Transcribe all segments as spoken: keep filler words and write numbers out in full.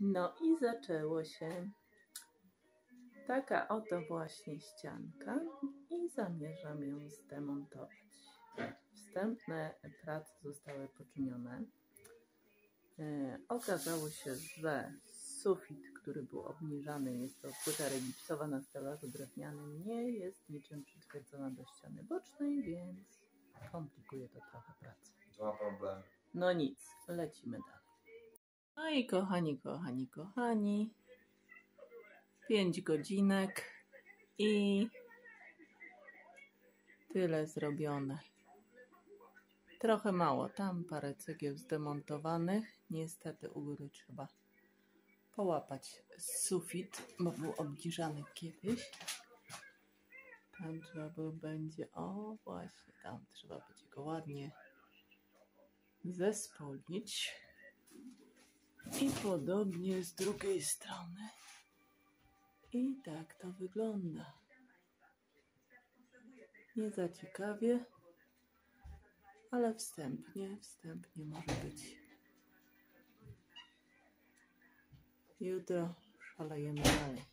No i zaczęło się. Taka oto właśnie ścianka i zamierzam ją zdemontować. Wstępne prace zostały poczynione. Yy, okazało się, że sufit, który był obniżany, jest to płyta regipsowa na stelażu drewnianym, nie jest niczym przytwierdzona do ściany bocznej, więc komplikuje to trochę pracę. Dwa problemy. No nic, lecimy dalej. No i kochani, kochani, kochani, pięć godzinek i tyle zrobione. Trochę mało, tam parę cegieł zdemontowanych, niestety u góry trzeba połapać sufit, bo był obniżany kiedyś. Tam trzeba by będzie, o właśnie, tam trzeba będzie go ładnie zespolić. I podobnie z drugiej strony. I tak to wygląda. Nie za ciekawie, ale wstępnie, wstępnie może być. Jutro szalejemy dalej.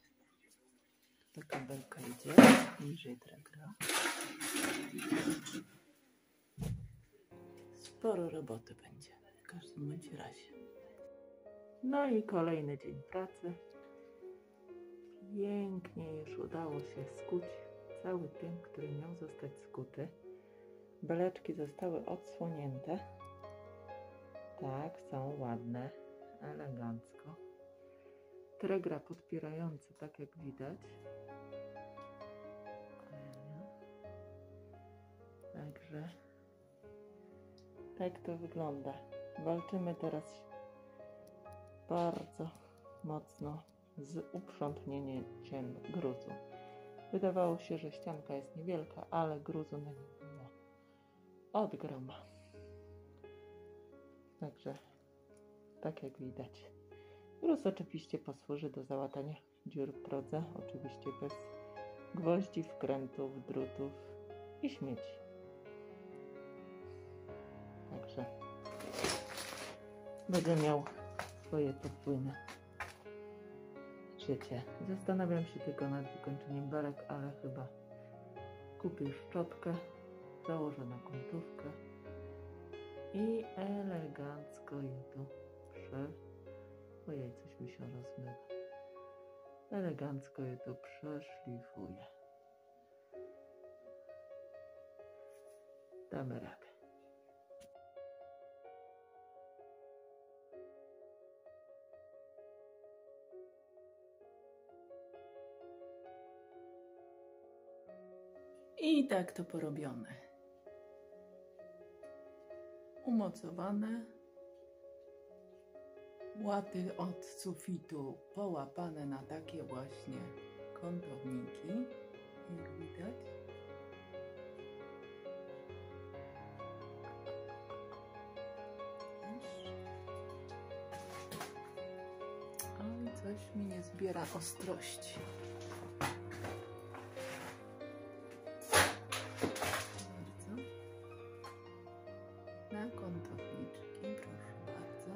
Ta kabelka idzie, niżej dragra. Sporo roboty będzie, w każdym bądź razie. No i kolejny dzień pracy. Pięknie już udało się skuć cały pień, który miał zostać skuty. Beleczki zostały odsłonięte. Tak, są ładne, elegancko. Tregra podpierająca, tak jak widać. Także tak to wygląda. Walczymy teraz bardzo mocno z uprzątnięciem gruzu. Wydawało się, że ścianka jest niewielka, ale gruzu na niej było od groma. Także tak jak widać. Gruz oczywiście posłuży do załatania dziur w prodze, oczywiście bez gwoździ, wkrętów, drutów i śmieci. Także będę miał swoje podwójne życie. Zastanawiam się tylko nad wykończeniem belek, ale chyba kupię szczotkę, założę na kątówkę i elegancko je tu przy... Ojej, coś mi się rozmywa. Elegancko je tu przeszlifuję. Damy radę. I tak to porobione. Umocowane. Łaty od sufitu połapane na takie właśnie kątowniki, jak widać. Oj, coś mi nie zbiera ostrości. Bardzo. Na kątowniczki, proszę bardzo.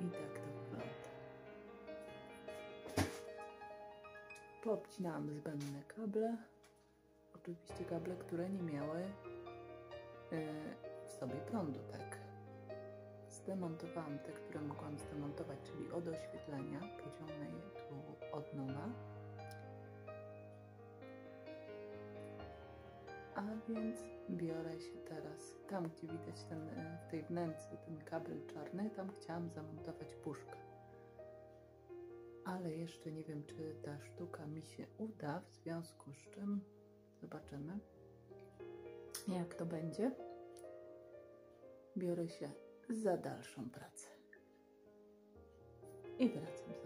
I tak to wygląda. Poobcinałam zbędne kable. Oczywiście kable, które nie miały yy, w sobie prądu, tak. Zdemontowałam te, które mogłam zdemontować, czyli od oświetlenia. Pociągnę je tu od nowa. A więc biorę się teraz, tam gdzie widać ten, w tej wnęce ten kabel czarny, tam chciałam zamontować puszkę. Ale jeszcze nie wiem, czy ta sztuka mi się uda, w związku z czym zobaczymy, jak to będzie. Biorę się za dalszą pracę. I wracam.